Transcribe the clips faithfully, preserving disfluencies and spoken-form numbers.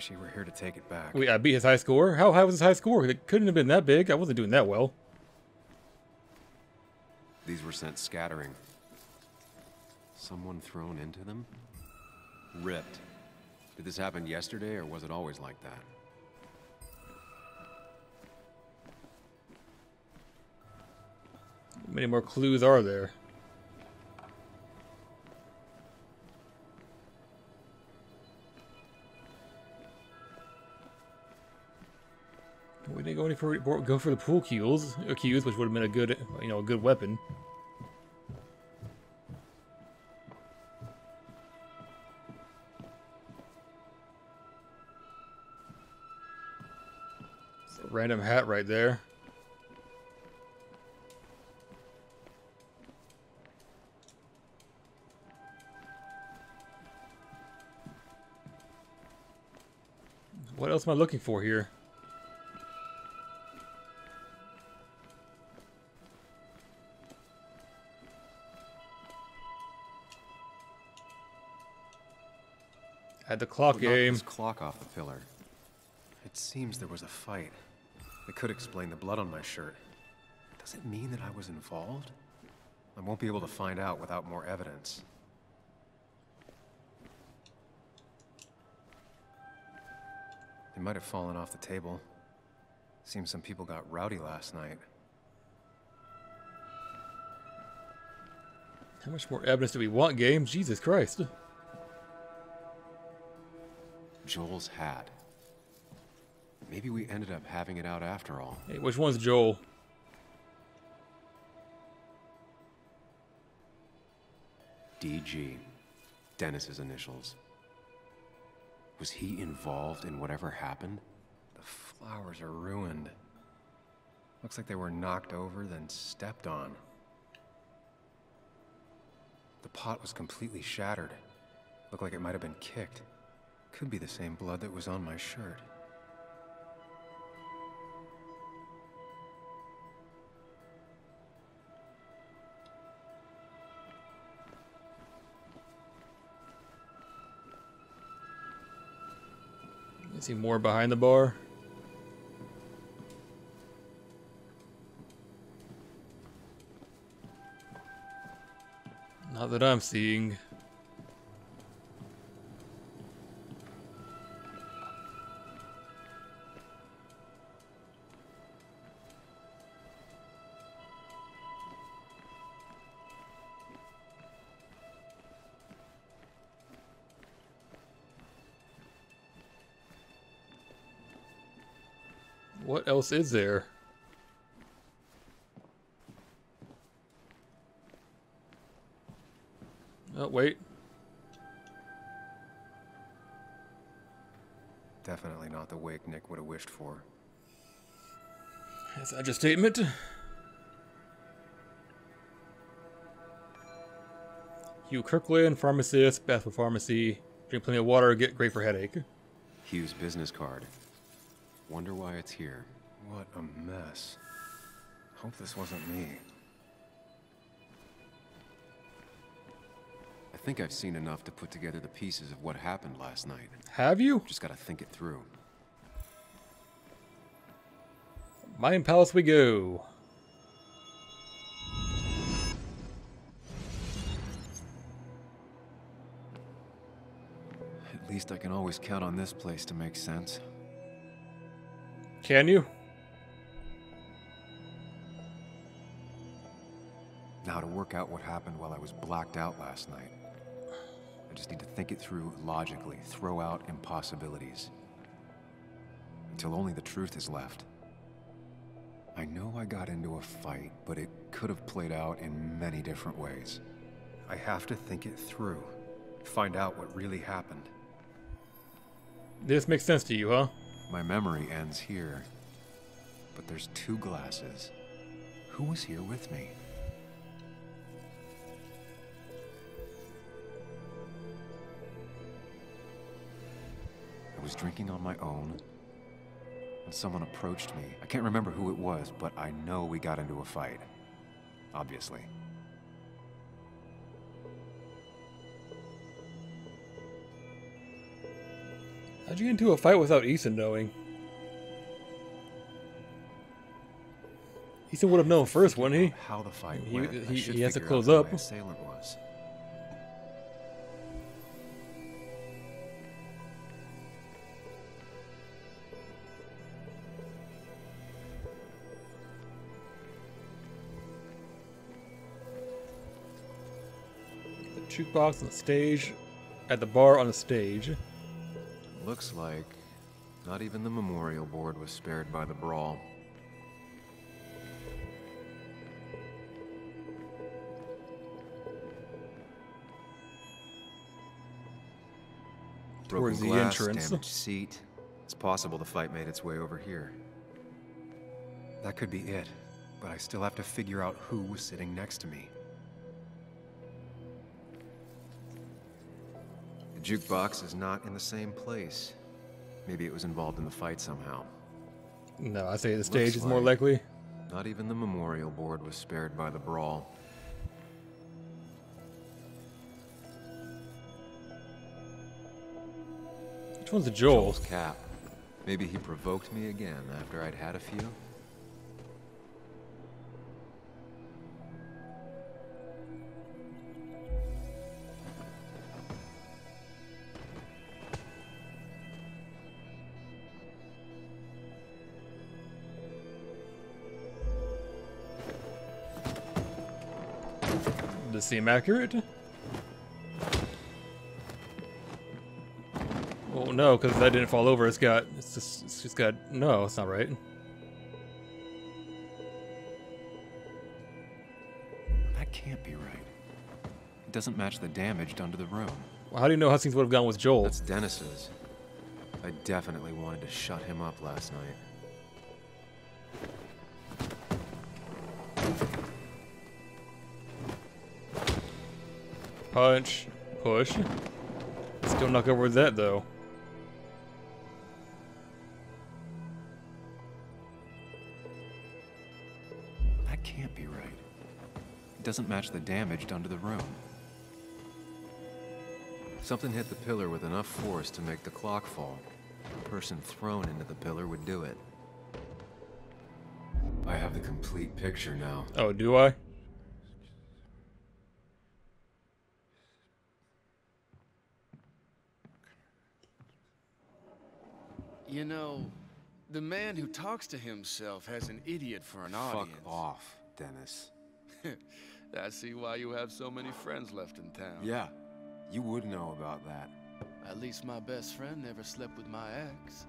Wish he were here to take it back. Wait, I beat his high score? How high was his high score? It couldn't have been that big. I wasn't doing that well. These were sent scattering. Someone thrown into them? Ripped. Did this happen yesterday, or was it always like that? How many more clues are there? We didn't go any for go for the pool cues, cues, which would have been a good, you know, a good weapon. It's a random hat right there. What else am I looking for here? At the clock game. Knocked his clock off the pillar. It seems there was a fight. It could explain the blood on my shirt. Does it mean that I was involved? I won't be able to find out without more evidence. It might have fallen off the table. Seems some people got rowdy last night. How much more evidence do we want, game? Jesus Christ. Joel's hat. Maybe we ended up having it out after all. Hey, which one's Joel? D G. Dennis's initials. Was he involved in whatever happened? The flowers are ruined. Looks like they were knocked over, then stepped on. The pot was completely shattered. Looked like it might have been kicked. Could be the same blood that was on my shirt. Is he more behind the bar? Not that I'm seeing. What else is there? Oh, wait. Definitely not the wig Nick would have wished for. Is that your statement? Hugh Kirkland, pharmacist, Basswood Pharmacy. Drink plenty of water, get great for headache. Hugh's business card. Wonder why it's here. What a mess. Hope this wasn't me. I think I've seen enough to put together the pieces of what happened last night. Have you? Just gotta think it through. Mine Palace we go. At least I can always count on this place to make sense. Can you? Now to work out what happened while I was blacked out last night. I just need to think it through logically, throw out impossibilities. Until only the truth is left. I know I got into a fight, but it could have played out in many different ways. I have to think it through. Find out what really happened. This makes sense to you, huh? My memory ends here, but there's two glasses. Who was here with me? I was drinking on my own, and someone approached me. I can't remember who it was, but I know we got into a fight, obviously. How'd you get into a fight without Ethan knowing? Ethan would have known first, wouldn't he? How the fight he, went. He, he has to close up. My assailant was. The jukebox on the stage, at the bar on the stage. Looks like not even the memorial board was spared by the brawl. Broken towards the glass, entrance. Damaged seat. It's possible the fight made its way over here. That could be it, but I still have to figure out who was sitting next to me. The jukebox is not in the same place. Maybe it was involved in the fight somehow. No, I say the stage is more likely. Not even the memorial board was spared by the brawl. Which one's the Joel's? Joel's cap. Maybe he provoked me again after I'd had a few. Does it seem accurate? Oh no, because that didn't fall over. It's got. It's just. It's just got. No, it's not right. That can't be right. It doesn't match the damage done to the room. Well, how do you know Hustings would have gone with Joel? That's Dennis's. I definitely wanted to shut him up last night. Punch, push. Still not good with that though. That can't be right. It doesn't match the damage done to the room. Something hit the pillar with enough force to make the clock fall. The person thrown into the pillar would do it. I have the complete picture now. Oh, do I? You know, the man who talks to himself has an idiot for an audience. Fuck off, Dennis. I see why you have so many friends left in town. Yeah, you would know about that. At least my best friend never slept with my ex.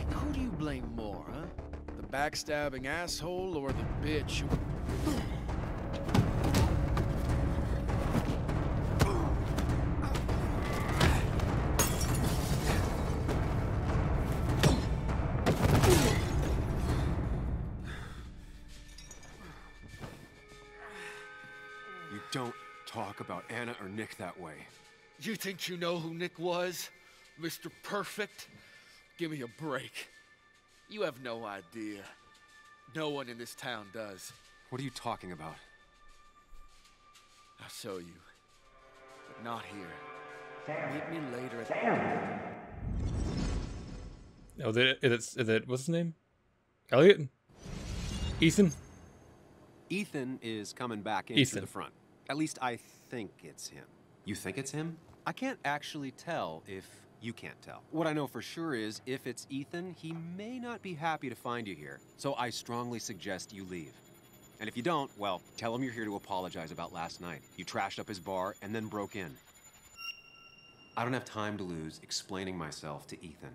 And who do you blame more, huh? The backstabbing asshole or the bitch who... about Anna or Nick that way. You think you know who Nick was? Mister Perfect? Give me a break. You have no idea. No one in this town does. What are you talking about? I'll show you. But not here. Sam. Meet me later at Sam. Oh, is it, is it, is it, what's his name? Elliot? Ethan? Ethan is coming back in through the front. At least I think it's him. You think it's him? I can't actually tell if you can't tell. What I know for sure is if it's Ethan, he may not be happy to find you here. So I strongly suggest you leave. And if you don't, well, tell him you're here to apologize about last night. You trashed up his bar and then broke in. I don't have time to lose explaining myself to Ethan.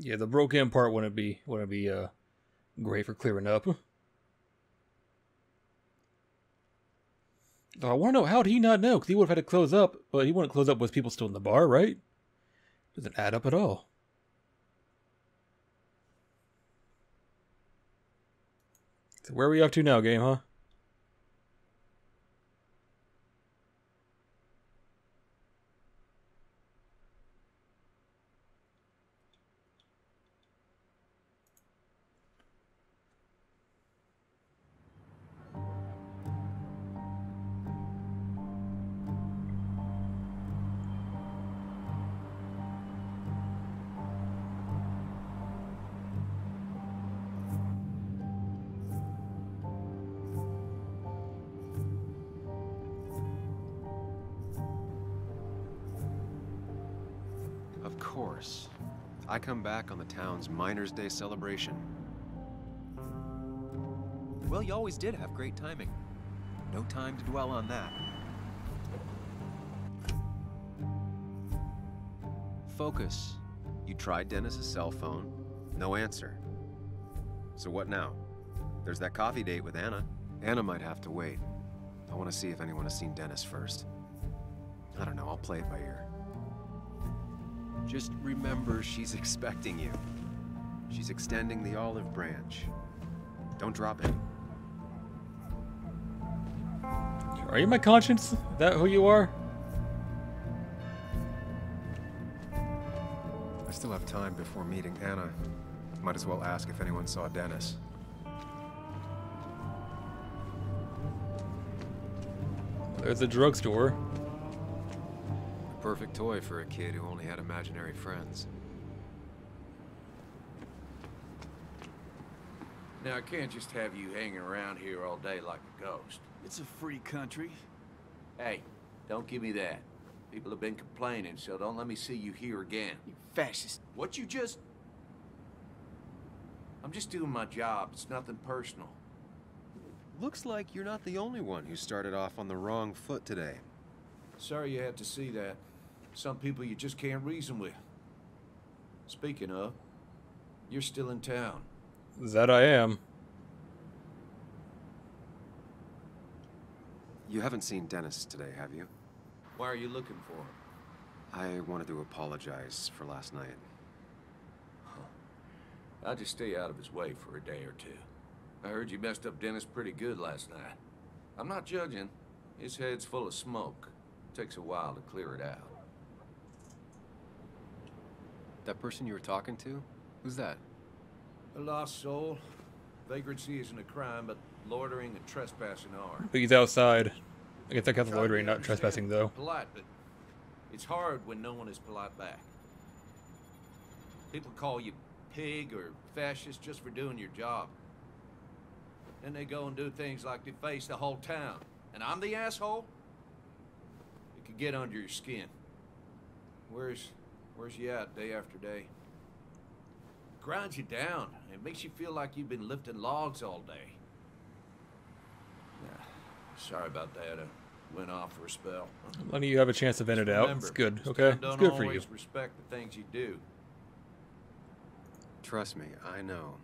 Yeah, the broken part wouldn't be wouldn't be uh great for clearing up. Oh, I want to know how did he not know? Because he would have had to close up, but he wouldn't close up with people still in the bar, right? Doesn't add up at all. So where are we up to now, game, huh? Wars. I come back on the town's Miners' Day celebration. Well, you always did have great timing. No time to dwell on that. Focus. You tried Dennis's cell phone. No answer. So what now? There's that coffee date with Anna. Anna might have to wait. I want to see if anyone has seen Dennis first. I don't know, I'll play it by ear. Just remember, she's expecting you. She's extending the olive branch. Don't drop it. Are you my conscience? Is that who you are? I still have time before meeting Anna. Might as well ask if anyone saw Dennis. There's a drugstore. The perfect toy for a kid who only had imaginary friends. Now, I can't just have you hanging around here all day like a ghost. It's a free country. Hey, don't give me that. People have been complaining, so don't let me see you here again. You fascist. What you just... I'm just doing my job. It's nothing personal. Looks like you're not the only one who started off on the wrong foot today. Sorry you had to see that. Some people you just can't reason with. Speaking of, you're still in town. That I am. You haven't seen Dennis today, have you? Why are you looking for him? I wanted to apologize for last night. Huh. I'll just stay out of his way for a day or two. I heard you messed up Dennis pretty good last night. I'm not judging. His head's full of smoke. Takes a while to clear it out. That person you were talking to? Who's that? A lost soul. Vagrancy isn't a crime, but loitering and trespassing are. But he's outside. I guess that counts as loitering, not trespassing, though. Polite, but it's hard when no one is polite back. People call you pig or fascist just for doing your job. Then they go and do things like deface the whole town. And I'm the asshole? It could get under your skin. Where's, where's you at day after day? It grinds you down. It makes you feel like you've been lifting logs all day. Yeah, sorry about that. I went off for a spell. Why don't you have a chance to vent it out? It's good, okay? It's good for you. Don't always respect the things you do. Trust me, I know.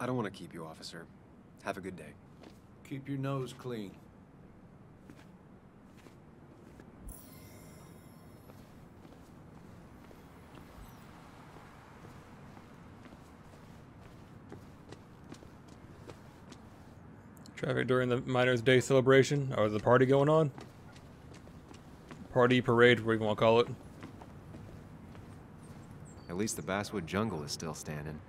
I don't want to keep you, officer. Have a good day. Keep your nose clean. Traffic during the Miners' Day celebration, or the party going on? Party, parade, whatever you want to call it. At least the Basswood jungle is still standing.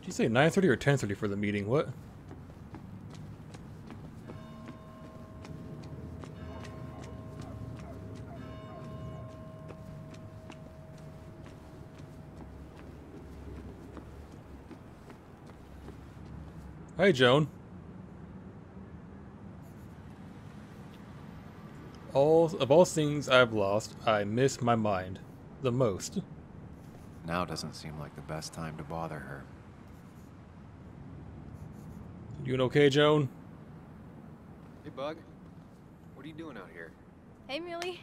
Did you say nine thirty or ten thirty for the meeting? What? Hey, Joan. All of all things I've lost, I miss my mind the most. Now doesn't seem like the best time to bother her. You okay, Joan? Hey, Bug. What are you doing out here? Hey, Muley.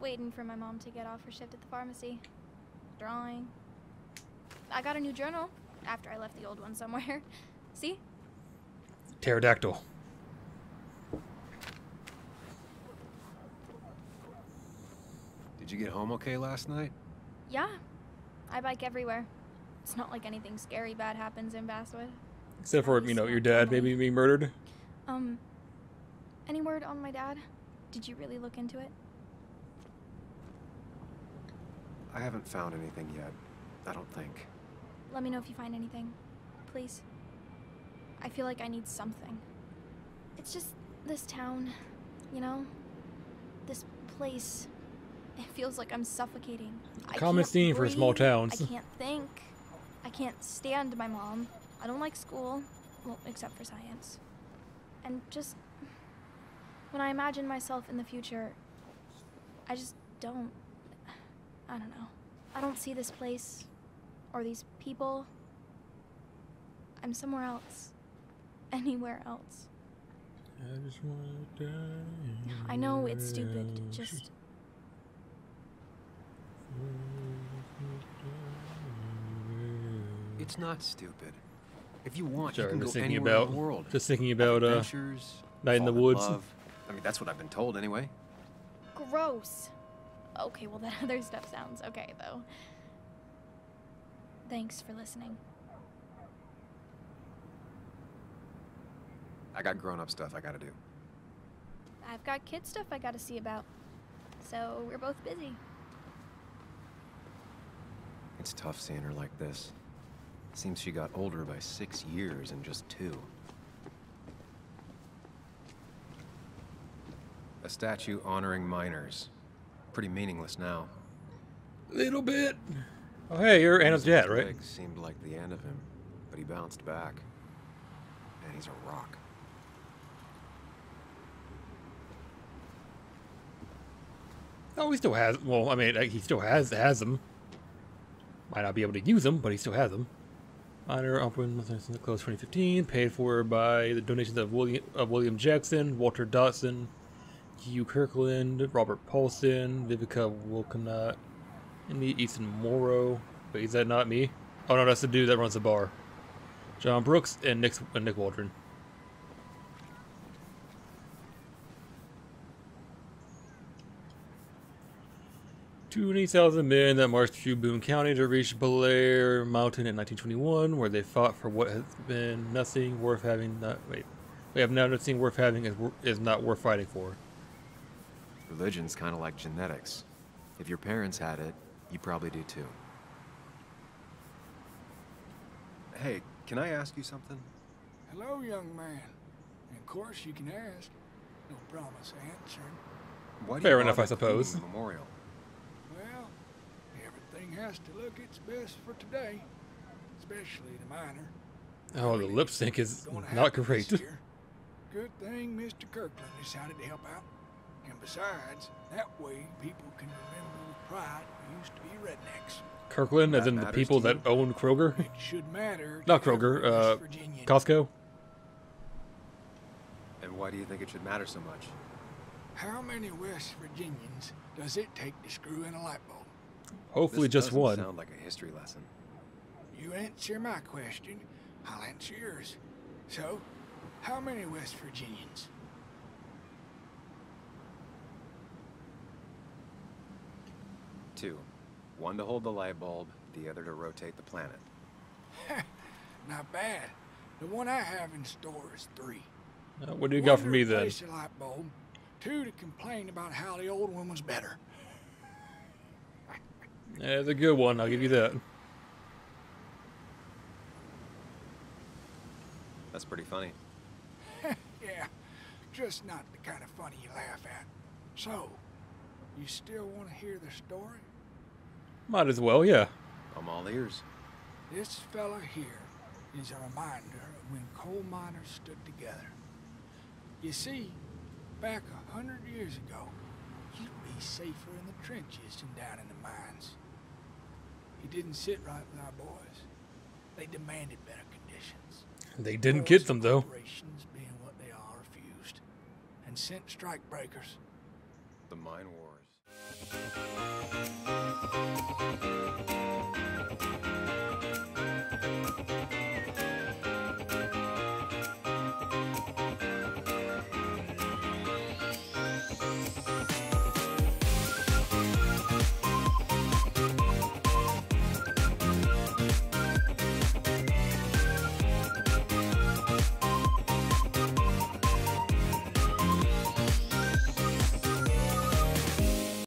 Waiting for my mom to get off her shift at the pharmacy. Drawing. I got a new journal after I left the old one somewhere. See? Pterodactyl. Did you get home okay last night? Yeah. I bike everywhere. It's not like anything scary bad happens in Basswood. Except for, you know, your dad maybe being murdered. Um, any word on my dad? Did you really look into it? I haven't found anything yet. I don't think. Let me know if you find anything. Please. I feel like I need something. It's just this town, you know? This place. It feels like I'm suffocating. Common theme for small towns. I can't think. I can't stand my mom. I don't like school. Well, except for science. And just... When I imagine myself in the future, I just don't, I don't know. I don't see this place or these people. I'm somewhere else, anywhere else. I just want to die. I know it's stupid, just. It's not stupid. If you want, sure, you can go anywhere about, in the world. Just thinking about uh, night in the woods. Love. I mean, that's what I've been told anyway. Gross. Okay, well that other stuff sounds okay though. Thanks for listening. I got grown-up stuff I gotta do. I've got kid stuff I gotta see about. So we're both busy. It's tough seeing her like this. Seems she got older by six years in just two. A statue honoring miners. Pretty meaningless now. Little bit. Oh hey, you're Anna's dad, right? Legs seemed like the end of him, but he bounced back. And he's a rock. Oh, he still has. Well, I mean, he still has has them. Might not be able to use them, but he still has them. Honor open since the close twenty fifteen, paid for by the donations of William of William Jackson, Walter Dotson, Hugh Kirkland, Robert Paulson, Vivica Wilkinson, and the Ethan Morrow. Wait, is that not me? Oh no, that's the dude that runs the bar. John Brooks and Nick and Nick Waldron. twenty thousand men that marched through Boone County to reach Blair Mountain in nineteen twenty-one, where they fought for what has been nothing worth having. Not wait, we have now nothing worth having is is not worth fighting for. Religion's kind of like genetics. If your parents had it, you probably do too. Hey, can I ask you something? Hello, young man. And of course you can ask. No promise answering. Fair enough, I suppose. Memorial. Has to look its best for today, especially the miner. Oh, the lip sync is not great. Good thing Mister Kirkland decided to help out. And besides, that way people can remember the pride used to be rednecks. Kirkland, as in the people that own Kroger? It should matter. Not Kroger, uh, Costco. And why do you think it should matter so much? How many West Virginians does it take to screw in a light bulb? Hopefully this just one. Sound like a history lesson. You answer my question, I'll answer yours. So, how many West Virginians? Two. One to hold the light bulb, the other to rotate the planet. Not bad. The one I have in store is three. Uh, what do you one got for me then? The light bulb, two to complain about how the old one was better. Yeah, the good one, I'll give you that. That's pretty funny. Yeah, just not the kind of funny you laugh at. So, you still want to hear the story? Might as well, yeah. I'm all ears. This fella here is a reminder of when coal miners stood together. You see, back a hundred years ago, you'd be safer in the trenches than down in the mines. It didn't sit right with our boys. They demanded better conditions. They didn't get them though. Corporations being what they are refused, and sent strike breakers. The Mine Wars.